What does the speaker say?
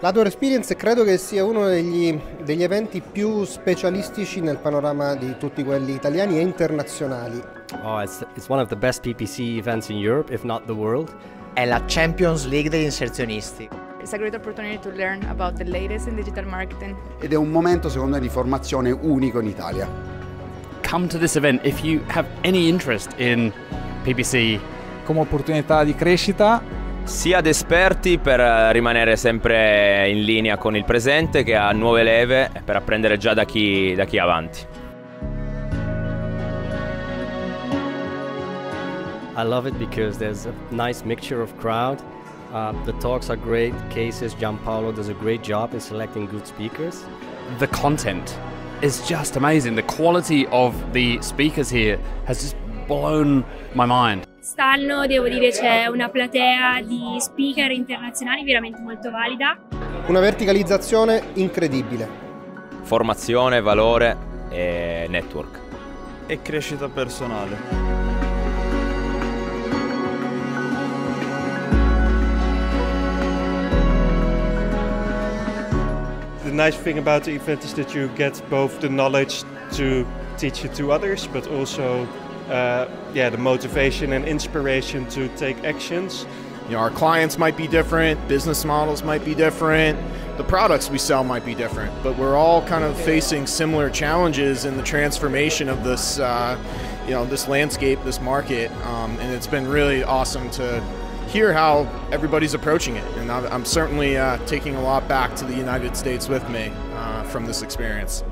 La Outdoor Experience credo che sia uno degli eventi più specialistici nel panorama di tutti quelli italiani e internazionali. Oh, it's one of the best PPC events in Europe, if not the world. È la Champions League degli inserzionisti. It's a great opportunity to learn about the latest in digital marketing. Ed è un momento secondo me di formazione unico in Italia. Come to this event if you have any interest in PPC. Come opportunità di crescita sia ad esperti per rimanere sempre in linea con il presente che a nuove leve per apprendere già da chi è avanti. I love it because there's a nice mixture of crowd. The talks are great cases. Gianpaolo does a great job in selecting good speakers. The content is just amazing. The quality of the speakers here has just blown my mind. Quest'anno devo dire c'è una platea di speaker internazionali veramente molto valida. Una verticalizzazione incredibile. Formazione, valore e network. E crescita personale. The nice thing about the event is that you get both the knowledge to teach it to others, but also the motivation and inspiration to take actions. You know, our clients might be different, business models might be different, the products we sell might be different, but we're all kind of facing similar challenges in the transformation of this, this landscape, this market, and it's been really awesome to hear how everybody's approaching it, and I'm certainly taking a lot back to the United States with me from this experience.